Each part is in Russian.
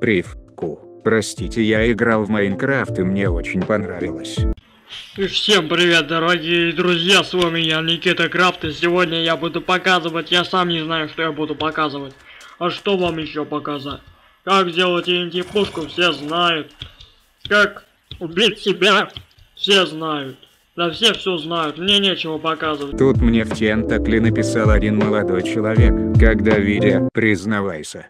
Привку. Простите, я играл в Майнкрафт и мне очень понравилось. И всем привет, дорогие друзья, с вами я, Никита Крафт, и сегодня я буду показывать, я сам не знаю, что я буду показывать. А что вам еще показать? Как сделать инди-пушку, все знают. Как убить себя, все знают. Да все все знают, мне нечего показывать. Тут мне в тентакли написал один молодой человек. Когда видя, признавайся.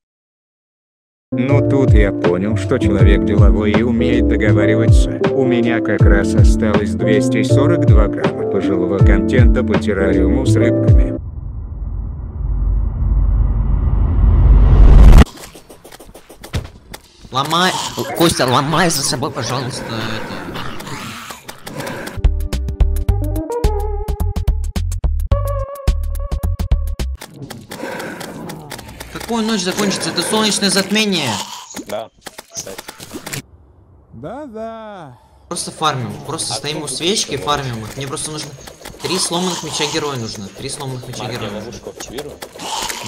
Но тут я понял, что человек деловой и умеет договариваться. У меня как раз осталось 242 грамма пожилого контента по террариуму с рыбками. Ломай, Костя, ломай за собой, пожалуйста, это... Какую ночь закончится? Это солнечное затмение. Да, кстати. Да-да. Просто фармим. Просто стоим у свечки и фармим их. Мне просто нужно... 3 сломанных меча героя нужно. 3 сломанных меча героя.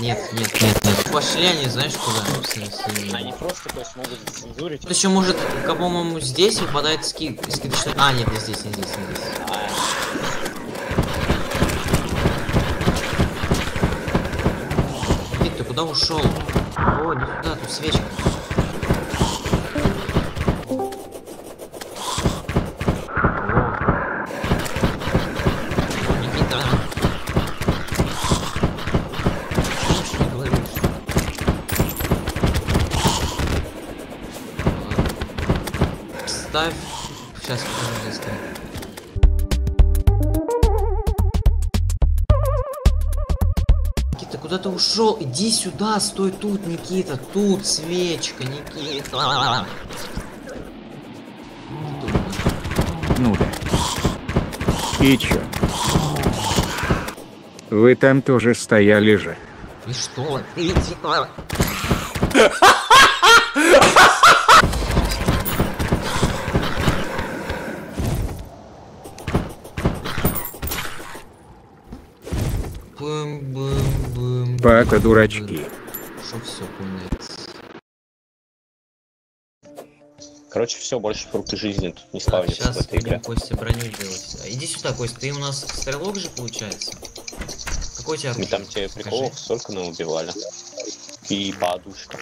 Нет. Пошли они, знаешь, куда? Они просто, то есть, могут зацензурить. Тут еще может, по-моему, здесь выпадает скидочный... А, нет, не здесь. Куда ушел? О, нифига, тут свечка. Никита. Что ты говоришь? Ставь. Сейчас покажу, где ставь. Куда ты ушел? Иди сюда, стой тут, Никита. Тут свечка, Никита. Ну да. И чё? Вы там тоже стояли же. И что? Никита. Пока дурачки. Шо, все, короче, все, больше фрукты жизни тут не ставится. Сейчас в этой игре. Костя броню делать. Иди сюда, Костя, ты у нас стрелок же получается. Какой у тебя оружие? Там тебе приколов столько наубивали. И подушка.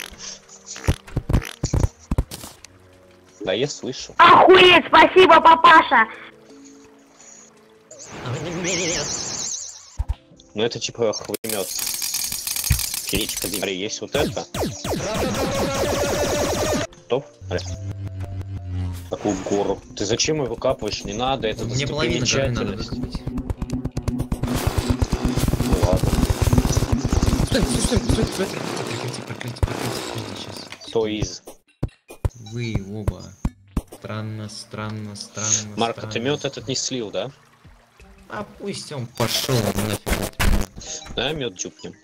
Да я слышу. Охуеть, спасибо, папаша! Ну это типа хвымет. Речка, смотри, есть вот это. Стоп. Такую гору. Ты зачем его капаешь? Не надо, это достопримечательность. Ну ладно. Стой. Прекратите, сейчас. Кто из? Вы оба. Странно. Марко, ты мед этот не слил, да? А пусть он пошел нафиг. Да, мед дюпнем.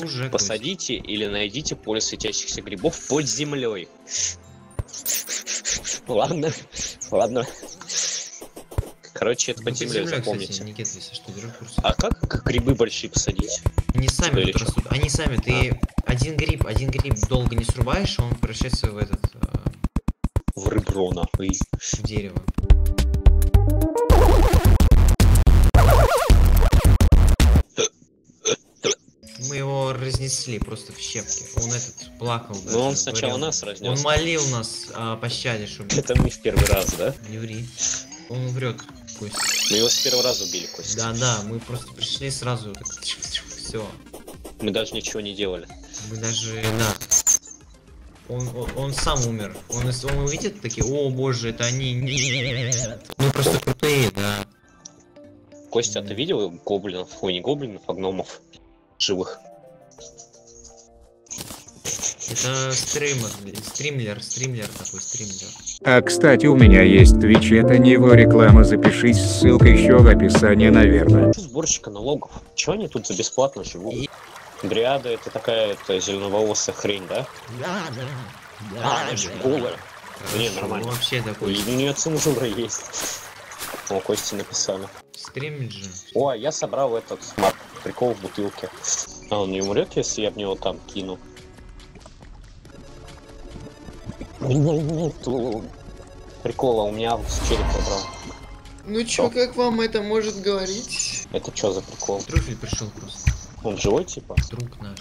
Ну, уже посадите или найдите поле светящихся грибов под землей. Ладно. Короче, это под землей, запомните. А как грибы большие посадить? Они сами растут. Они сами. Ты один гриб долго не срубаешь, он превращается в этот... В реброна. В дерево. Мы его разнесли просто в щепки. Он этот плакал. Ну он сначала говорил. Нас разнес. Он молил нас о пощаде, чтобы... Это мы в первый раз, да? Не ври. Он врет, Костя. Мы его с первого раза убили, Костя. Да, мы просто пришли сразу. Так, все. Мы даже ничего не делали. Мы даже... Да. Он сам умер. Он увидит такие, о боже, это они... Нет. Мы просто крутые, да. Костя, а ты видел гоблинов? Ой, не гоблинов, а гномов. Живых. Это стримлер. А кстати, у меня есть Twitch, это не его реклама, запишись, ссылка еще в описании, наверное. Сборщика налогов. Чего они тут за бесплатно живут? Дриада это такая зеленоволосая хрень, да? Да. Она же голая. Не, нормально. Вообще такой. У нее цензура есть. О, Кости написали. Стримит же. О, я собрал этот прикол в бутылке. А он не умрет, если я в него там кину? Прикола, у меня череп забрал. Ну чё, как вам это может говорить? Это чё за прикол? Труфель пришел просто. Он живой типа? Друг наш.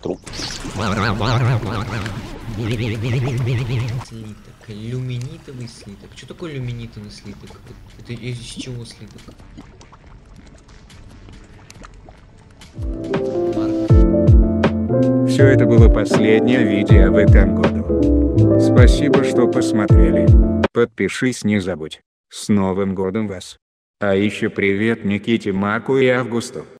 Труп. Слиток. Люминитовый слиток. Что такое люминитовый слиток? Это из чего слиток? Все это было последнее видео в этом году. Спасибо, что посмотрели. Подпишись, не забудь. С Новым годом вас! А еще привет Никите, Маку и Августу.